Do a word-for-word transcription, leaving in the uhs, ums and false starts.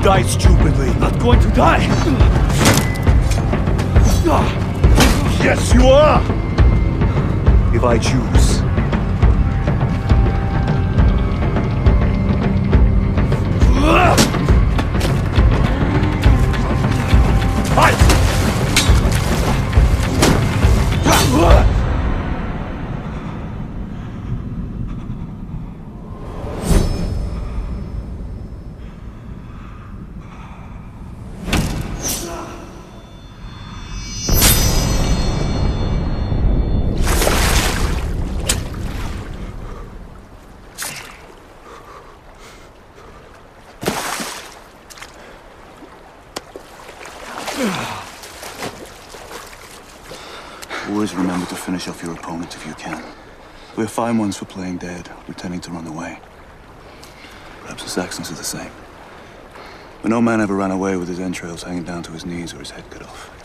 to die stupidly. Not going to die. Yes, you are. If I choose. Always remember to finish off your opponent if you can. We're fine ones for playing dead, pretending to run away. Perhaps the Saxons are the same. But no man ever ran away with his entrails hanging down to his knees or his head cut off.